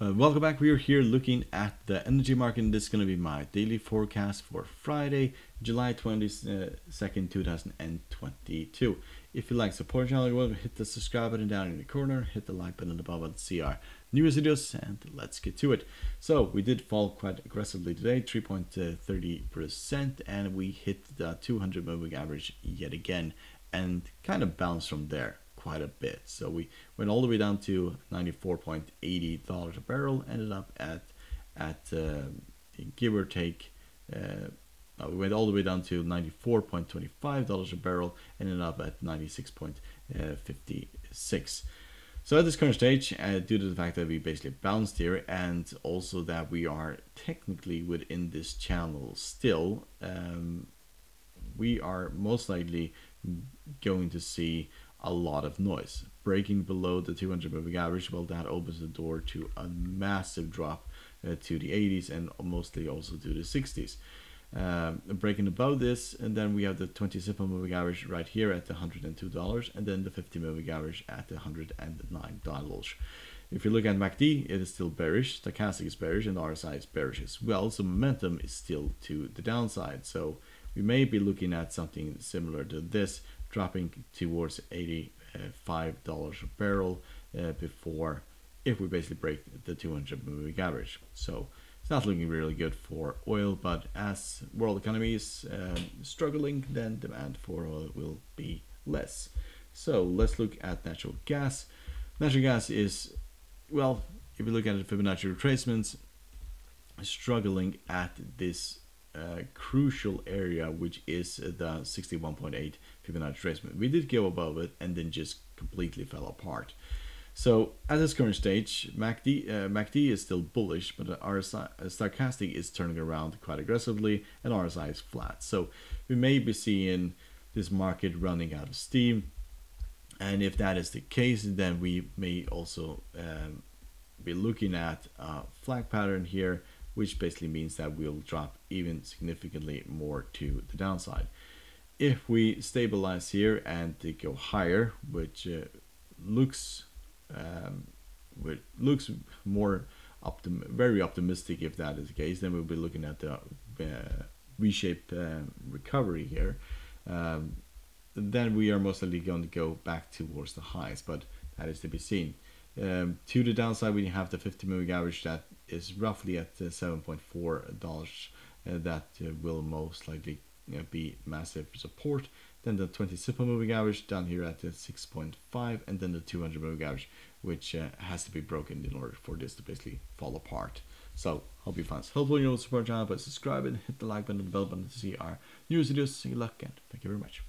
Welcome back. We are here looking at the energy market, and this is going to be my daily forecast for Friday, July 22nd, 2022. If you like support channel, well, hit the subscribe button down in the corner, hit the like button above and see our newest videos, and let's get to it. So we did fall quite aggressively today, 3.30%, and we hit the 200 moving average yet again and kind of bounced from there quite a bit. So we went all the way down to $94.80 a barrel, ended up at give or take, we went all the way down to $94.25 a barrel, ended up at $96.56. So at this current stage, due to the fact that we basically bounced here, and also that we are technically within this channel still, we are most likely going to see a lot of noise. Breaking below the 200 moving average, well, that opens the door to a massive drop to the 80s and mostly also to the 60s. Breaking above this, and then we have the 20 simple moving average right here at the $102, and then the 50 moving average at the $109. If you look at MACD, it is still bearish, stochastic is bearish, and RSI is bearish as well, so momentum is still to the downside. So we may be looking at something similar to this, dropping towards $85 a barrel before, if we basically break the 200 moving average. So it's not looking really good for oil, but as world economy is struggling, then demand for oil will be less. So let's look at natural gas. Natural gas is, well, if you look at the Fibonacci retracements, struggling at this crucial area, which is the 61.8 Fibonacci retracement. We did go above it and then just completely fell apart. So at this current stage, MACD is still bullish, but the RSI stochastic is turning around quite aggressively, and RSI is flat. So we may be seeing this market running out of steam, and if that is the case, then we may also be looking at a flag pattern here, which basically means that we'll drop even significantly more to the downside. If we stabilize here and go higher, which looks more very optimistic, if that is the case, then we'll be looking at the V-shaped recovery here. Then we are most likely going to go back towards the highs, but that is to be seen. To the downside, we have the 50 moving average that is roughly at $7.40. That will most likely be massive support. Then the 20 simple moving average down here at 6.5, and then the 200 moving average, which has to be broken in order for this to basically fall apart. So hope you found this helpful. You know, support channel by subscribing, hit the like button and the bell button to see our new videos. Good luck and thank you very much.